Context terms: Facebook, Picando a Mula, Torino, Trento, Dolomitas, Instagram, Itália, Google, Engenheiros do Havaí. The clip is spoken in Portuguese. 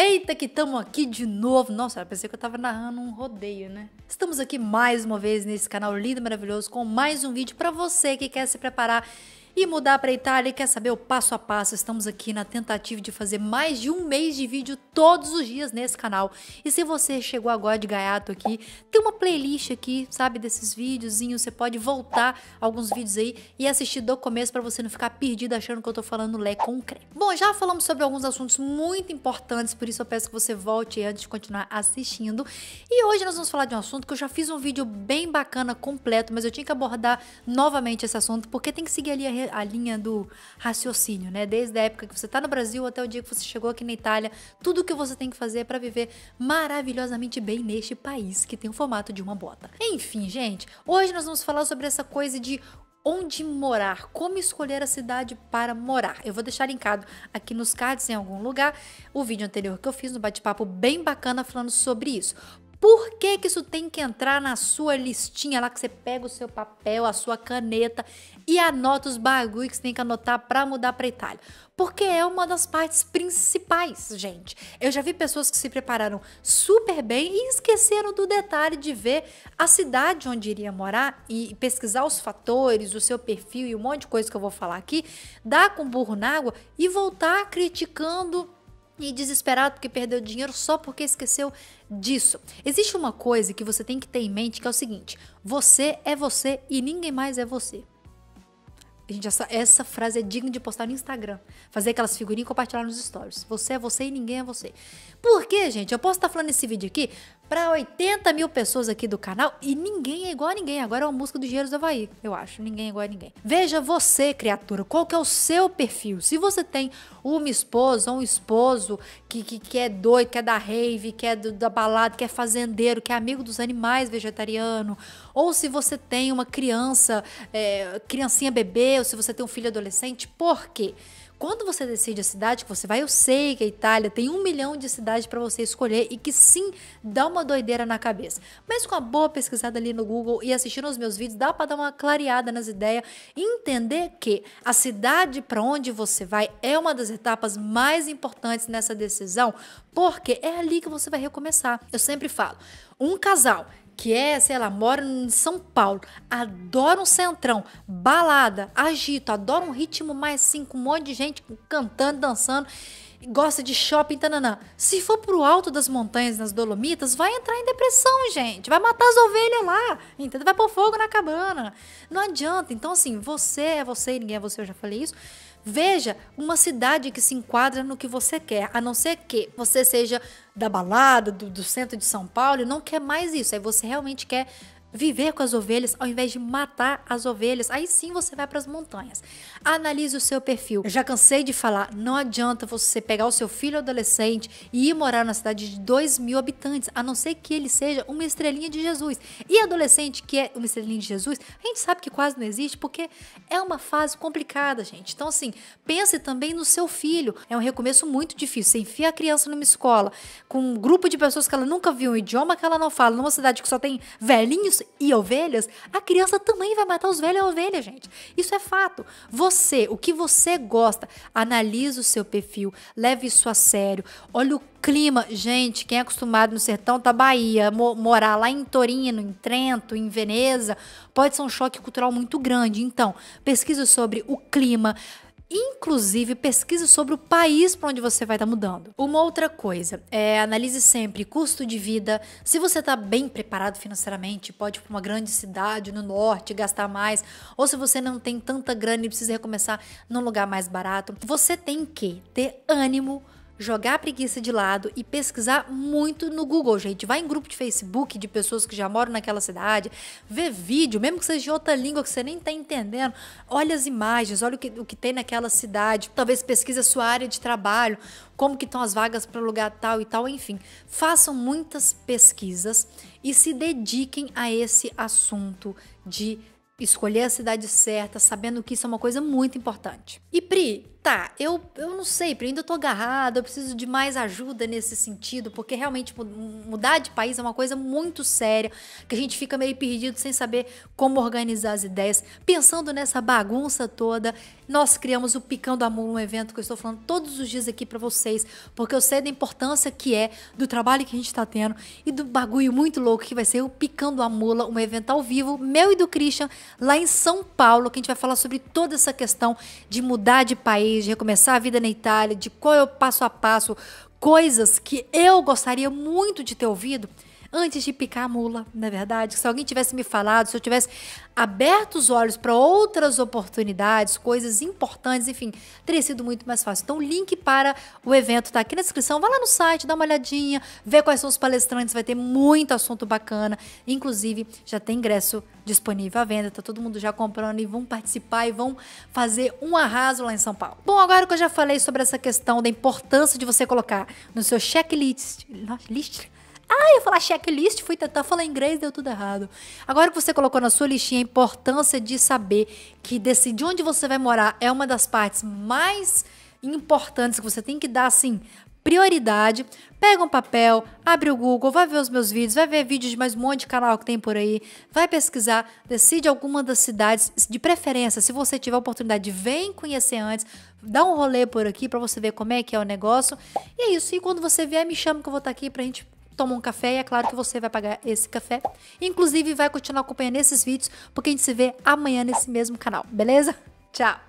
Eita, que estamos aqui de novo. Nossa, eu pensei que eu tava narrando um rodeio, né? Estamos aqui mais uma vez nesse canal lindo e maravilhoso com mais um vídeo para você que quer se preparar e mudar para a Itália e quer saber o passo a passo. Estamos aqui na tentativa de fazer mais de um mês de vídeo todos os dias nesse canal. E se você chegou agora de gaiato aqui, tem uma playlist aqui, sabe, desses videozinhos. Você pode voltar alguns vídeos aí e assistir do começo para você não ficar perdido achando que eu tô falando lé com cré. Bom, já falamos sobre alguns assuntos muito importantes, por isso eu peço que você volte antes de continuar assistindo. E hoje nós vamos falar de um assunto que eu já fiz um vídeo bem bacana, completo, mas eu tinha que abordar novamente esse assunto, porque tem que seguir ali a linha do raciocínio, né? Desde a época que você está no Brasil até o dia que você chegou aqui na Itália, tudo o que você tem que fazer para viver maravilhosamente bem neste país que tem o formato de uma bota. Enfim, gente, hoje nós vamos falar sobre essa coisa de onde morar, como escolher a cidade para morar. Eu vou deixar linkado aqui nos cards em algum lugar o vídeo anterior que eu fiz, um bate-papo bem bacana falando sobre isso. Por que que isso tem que entrar na sua listinha lá, que você pega o seu papel, a sua caneta e anota os bagulho que você tem que anotar para mudar para Itália? Porque é uma das partes principais, gente. Eu já vi pessoas que se prepararam super bem e esqueceram do detalhe de ver a cidade onde iria morar e pesquisar os fatores, o seu perfil e um monte de coisa que eu vou falar aqui, dar com o burro na água e voltar criticando e desesperado porque perdeu dinheiro só porque esqueceu disso. Existe uma coisa que você tem que ter em mente, que é o seguinte: você é você e ninguém mais é você. Gente, essa frase é digna de postar no Instagram, fazer aquelas figurinhas e compartilhar nos stories. Você é você e ninguém é você. Por quê, gente? Eu posso estar falando esse vídeo aqui para 80 mil pessoas aqui do canal e ninguém é igual a ninguém. Agora é uma música dos Engenheiros do Havaí, eu acho. Ninguém é igual a ninguém. Veja você, criatura, qual que é o seu perfil. Se você tem uma esposa ou um esposo que é doido, que é da rave, que é da balada, que é fazendeiro, que é amigo dos animais, vegetariano, ou se você tem uma criança, criancinha bebê, ou se você tem um filho adolescente. Por quê? Quando você decide a cidade que você vai, eu sei que a Itália tem 1 milhão de cidades para você escolher e que sim, dá uma doideira na cabeça. Mas com a boa pesquisada ali no Google e assistindo aos meus vídeos, dá para dar uma clareada nas ideias e entender que a cidade para onde você vai é uma das etapas mais importantes nessa decisão, porque é ali que você vai recomeçar. Eu sempre falo, um casal que é, sei lá, mora em São Paulo, adora um centrão, balada, agito, adora um ritmo mais assim, com um monte de gente cantando, dançando, gosta de shopping, tananã. Se for pro alto das montanhas, nas Dolomitas, vai entrar em depressão, gente. Vai matar as ovelhas lá, entendeu? Vai pôr fogo na cabana. Não adianta. Então, assim, você é você e ninguém é você, eu já falei isso. Veja uma cidade que se enquadra no que você quer, a não ser que você seja da balada, do centro de São Paulo e não quer mais isso. Aí você realmente quer viver com as ovelhas ao invés de matar as ovelhas, aí sim você vai para as montanhas. Analise o seu perfil. Eu já cansei de falar, não adianta você pegar o seu filho adolescente e ir morar na cidade de 2.000 habitantes, a não ser que ele seja uma estrelinha de Jesus. E adolescente que é uma estrelinha de Jesus, a gente sabe que quase não existe, porque é uma fase complicada, gente. Então, assim, pense também no seu filho. É um recomeço muito difícil. Você enfia a criança numa escola com um grupo de pessoas que ela nunca viu, um idioma que ela não fala, numa cidade que só tem velhinhos e ovelhas, a criança também vai matar os velhos e ovelhas, gente. Isso é fato. Você, o que você gosta, analisa o seu perfil, leve isso a sério, olha o clima. Gente, quem é acostumado no sertão da Bahia, morar lá em Torino, em Trento, em Veneza, pode ser um choque cultural muito grande. Então, pesquisa sobre o clima, inclusive pesquise sobre o país para onde você vai estar mudando. Uma outra coisa, analise sempre custo de vida. Se você está bem preparado financeiramente, pode ir para uma grande cidade no norte, gastar mais, ou se você não tem tanta grana e precisa recomeçar num lugar mais barato. Você tem que ter ânimo, jogar a preguiça de lado e pesquisar muito no Google, gente. Vai em grupo de Facebook de pessoas que já moram naquela cidade, vê vídeo, mesmo que seja de outra língua que você nem tá entendendo, olha as imagens, olha o que tem naquela cidade, talvez pesquise a sua área de trabalho, como que estão as vagas para lugar tal e tal, enfim. Façam muitas pesquisas e se dediquem a esse assunto de escolher a cidade certa, sabendo que isso é uma coisa muito importante. E Pri, tá, eu não sei, ainda estou agarrada, eu preciso de mais ajuda nesse sentido, porque realmente mudar de país é uma coisa muito séria, que a gente fica meio perdido sem saber como organizar as ideias. Pensando nessa bagunça toda, nós criamos o Picando a Mula, um evento que eu estou falando todos os dias aqui para vocês, porque eu sei da importância que é do trabalho que a gente está tendo e do bagulho muito louco que vai ser o Picando a Mula, um evento ao vivo, meu e do Christian, lá em São Paulo, que a gente vai falar sobre toda essa questão de mudar de país, de recomeçar a vida na Itália, de qual é o passo a passo, coisas que eu gostaria muito de ter ouvido antes de picar a mula, na verdade. Se alguém tivesse me falado, se eu tivesse aberto os olhos para outras oportunidades, coisas importantes, enfim, teria sido muito mais fácil. Então o link para o evento tá aqui na descrição, vai lá no site, dá uma olhadinha, vê quais são os palestrantes, vai ter muito assunto bacana, inclusive já tem ingresso disponível à venda, tá todo mundo já comprando e vão participar e vão fazer um arraso lá em São Paulo. Bom, agora que eu já falei sobre essa questão da importância de você colocar no seu checklist, ah, eu ia falar checklist, fui tentar falar inglês, deu tudo errado. Agora que você colocou na sua listinha a importância de saber que decidir onde você vai morar é uma das partes mais importantes que você tem que dar, assim, prioridade, pega um papel, abre o Google, vai ver os meus vídeos, vai ver vídeos de mais um monte de canal que tem por aí, vai pesquisar, decide alguma das cidades, de preferência, se você tiver a oportunidade, vem conhecer antes, dá um rolê por aqui pra você ver como é que é o negócio, e é isso, e quando você vier me chama que eu vou estar aqui pra gente toma um café, e é claro que você vai pagar esse café. Inclusive, vai continuar acompanhando esses vídeos, porque a gente se vê amanhã nesse mesmo canal, beleza? Tchau!